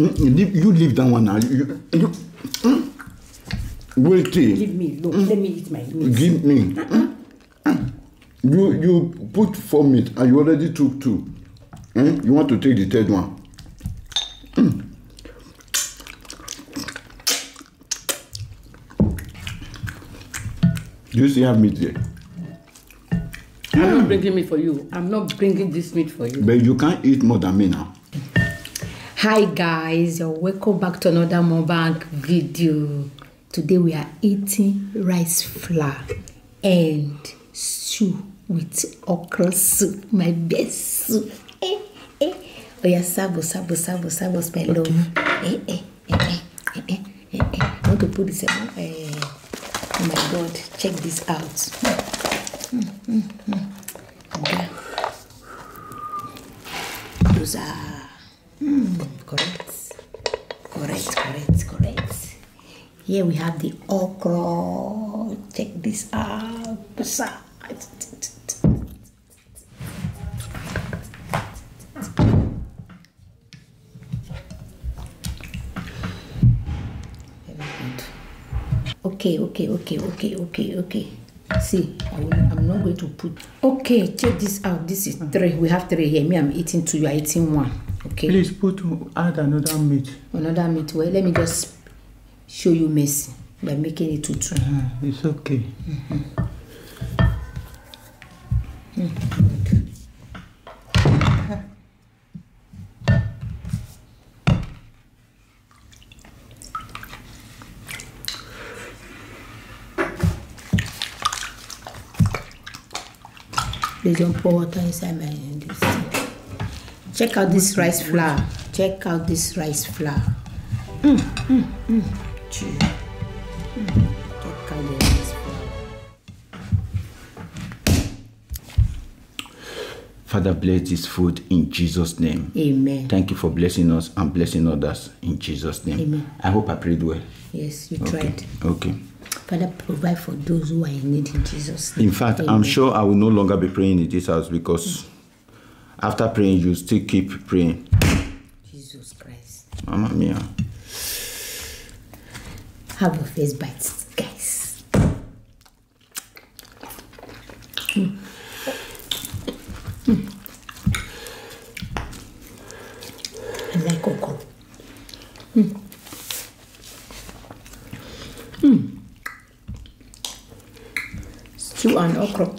You leave that one now. Wait till. Leave me. Look, let me eat my meat. Give me. You put 4 meat and you already took 2. You want to take the third one. Do you still have meat there? I'm not bringing meat for you. I'm not bringing this meat for you. But you can't eat more than me now. Hi guys, you're welcome back to another Mobank video. Today we are eating rice flour and stew with okra soup, my best soup. Eh, eh. Oh yeah, sabos, my love. Okay. I want to put this on. Oh my God, check this out. Okay. Those are correct. Here we have the okra. Check this out. Okay. See, I'm not going to put. Okay, check this out. This is 3. We have 3 here. Me, I'm eating 2. You are eating 1. Okay. Please add another meat. Another meat. Well, let me just show you messy by making it 2. It's okay. Please don't pour water inside my hand. Check out this rice flour. Check out the rice flour. Father, bless this food in Jesus' name. Amen. Thank you for blessing us and blessing others in Jesus' name. Amen. I hope I prayed well. Yes, you tried. Okay. Father, provide for those who are in need in Jesus' name. In fact, amen. I'm sure I will no longer be praying in this house because after praying, you still keep praying. Jesus Christ. Mamma mia. Have a first bite, guys. I like cocoa. Stew and okra.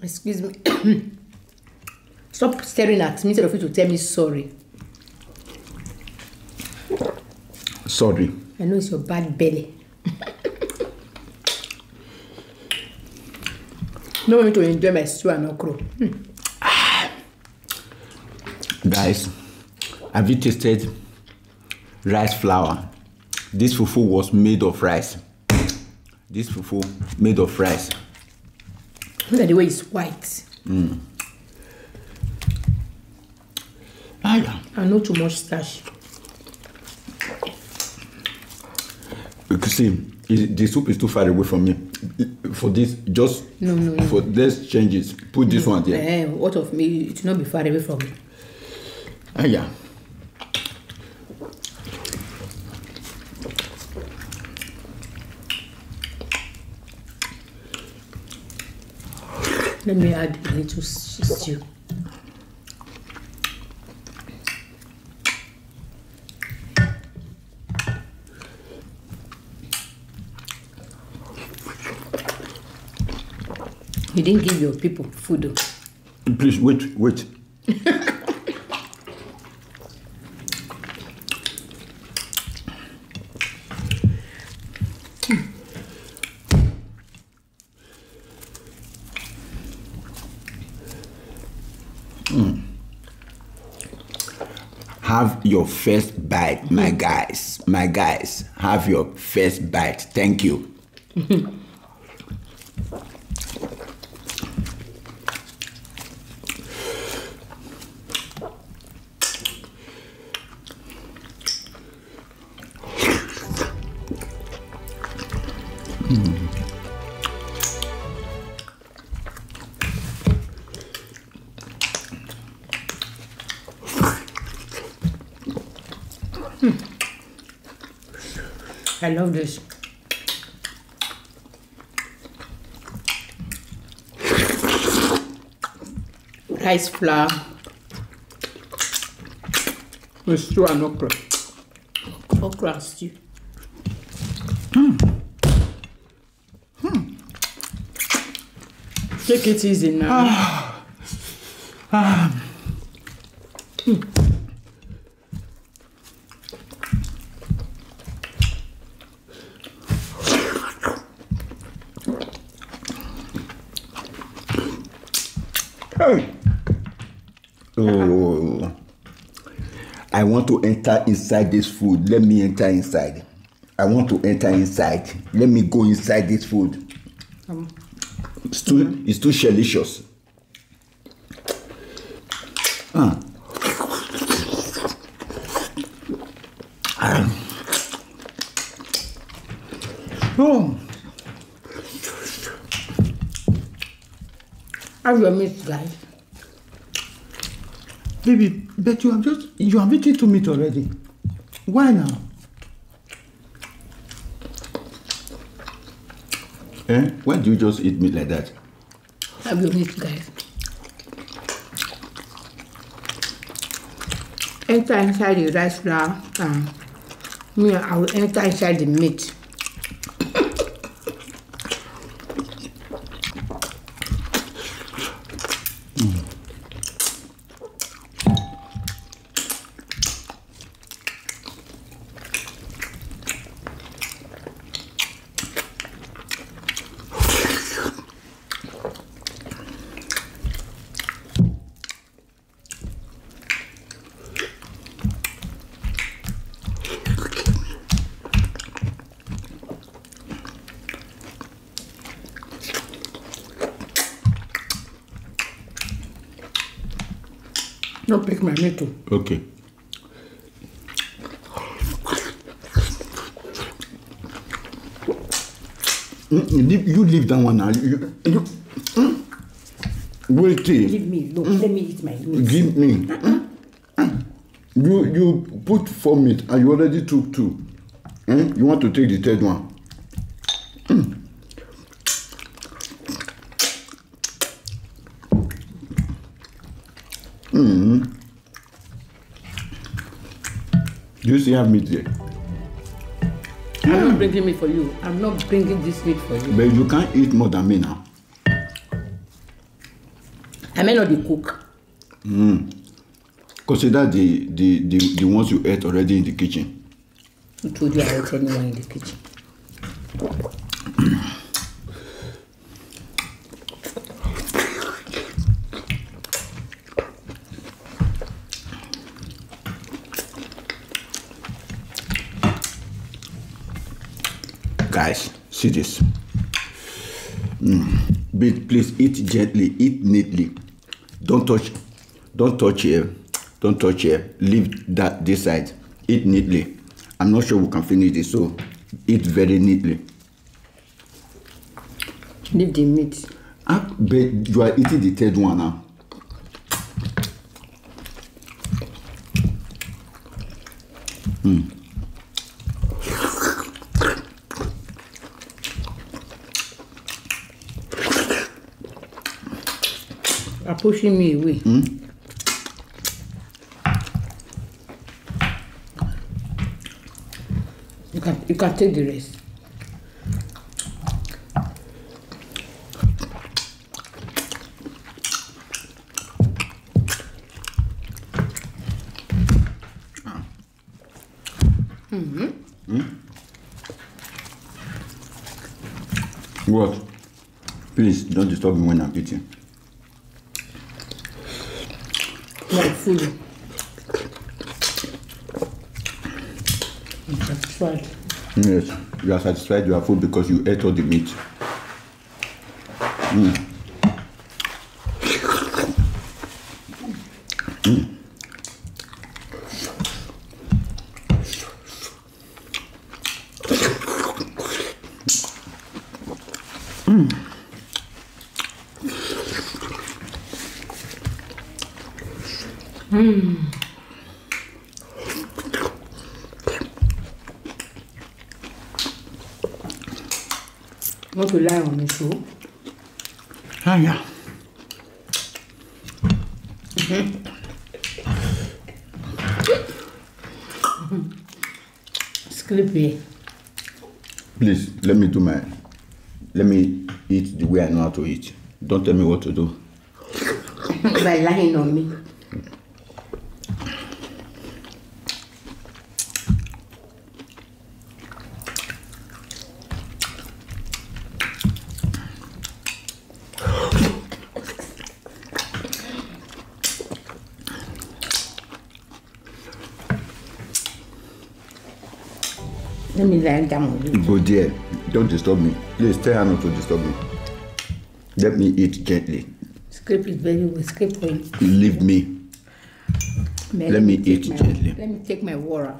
Excuse me. Stop staring at me instead of you to tell me sorry. Sorry. I know it's your bad belly. No want me to enjoy my stew and okra. Guys, have you tasted rice flour? This fufu was made of rice. Look at the way it's white. And not too much starch. You can see, the soup is too far away from me. For this, just no. For this changes, put this one there. What of me? It should not be far away from me. Let me add a little stew. You didn't give your people food. Please, wait. Have your first bite, my guys. Have your first bite. Thank you. I love this. Rice flour with stew and okra. Okra stew. Take it easy now. Oh, I want to enter inside this food. Let me enter inside. I want to enter inside. Let me go inside this food. It's too delicious. Oh, I will miss, guys. Baby, but you have eaten two meat already. Why now? Eh? Why do you just eat meat like that? I will eat, guys. Enter inside the rice flour. Me, I will enter inside the meat. Don't pick my meat too. Okay. You leave that one now. Wait. Give me. Look, let me eat my meat. Give me. You put 4 meat and you already took 2. You want to take the third one. Do you still have meat there? I'm not bringing meat for you. I'm not bringing this meat for you. But you can't eat more than me now. I may not be cook. Consider the ones you ate already in the kitchen. I told you I ate anyone in the kitchen. Guys, see this. But please eat gently, eat neatly. Don't touch here. Don't touch here. Leave that this side. Eat neatly. I'm not sure we can finish this, so eat very neatly. Leave the meat. But you are eating the third one now. Are pushing me away. You can take the rest. What? Please don't disturb me when I'm eating. Like food. I'm satisfied. Yes, you are satisfied you are full because you ate all the meat. Not to lie on me, so. Ah, yeah. Sleepy. Please, let me eat the way I know how to eat. Don't tell me what to do. By lying on me. Let me lie down with you. Go there. Don't disturb me. Please tell her not to disturb me. Let me eat gently. Scrape it very well. Scrape for it. Leave me. Let me eat gently. Let me take my water.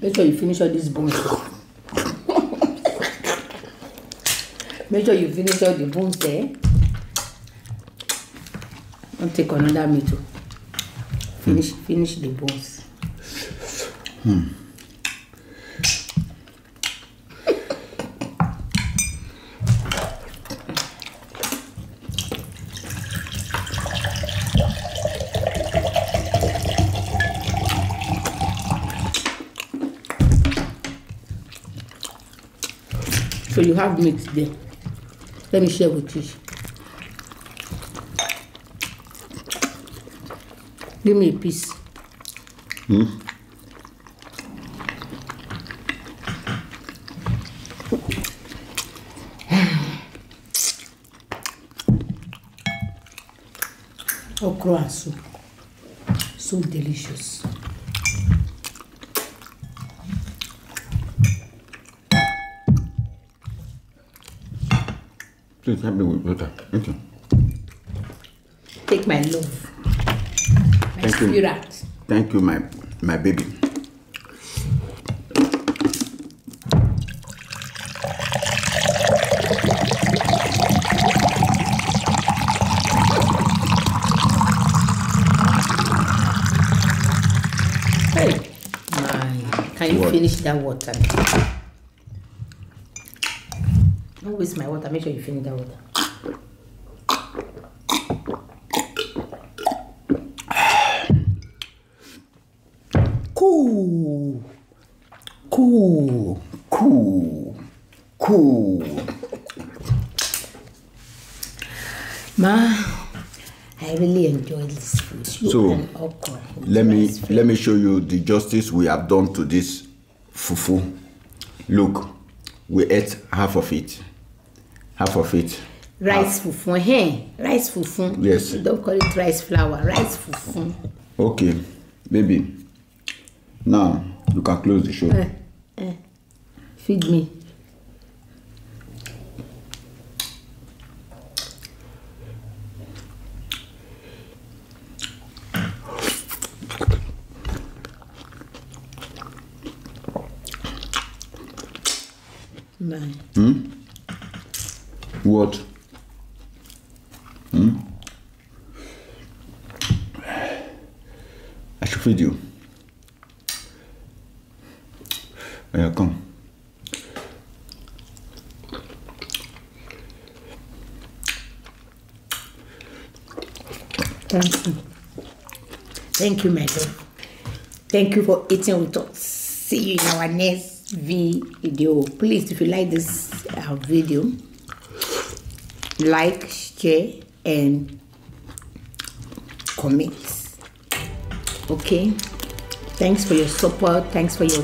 Make sure you finish all these bones. Make sure you finish all the bones there. I'll take another meat too. Finish the bones. So you have meat there. Let me share with you. Give me a piece. Okra soup. So delicious. Please help me with butter. Okay. Take my love. Thank you, my baby. Hey, can you finish that water? Don't waste my water. Make sure you finish that water. Cool. Ma, I really enjoy this food. So let me show you the justice we have done to this fufu. Look, we ate half of it. Rice fufu, hey, rice fufu. Yes. You don't call it rice flour, rice fufu. Okay, baby. Now you can close the show. Feed me. Man. What? I should feed you. Yeah, come. Thank you. Thank you, my love. Thank you for eating with us. See you in our next video. Please, if you like this video, like, share, and comment. Okay? Thanks for your support. Thanks for your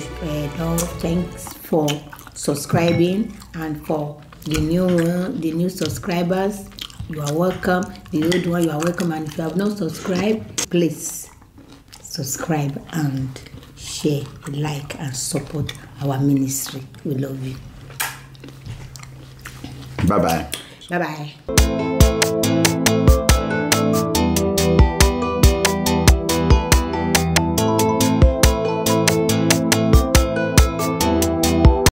love. Thanks for subscribing. And for the new subscribers, you are welcome. The old one, you are welcome. And if you have not subscribed, please subscribe and share, like, and support our ministry. We love you. Bye-bye. Bye-bye.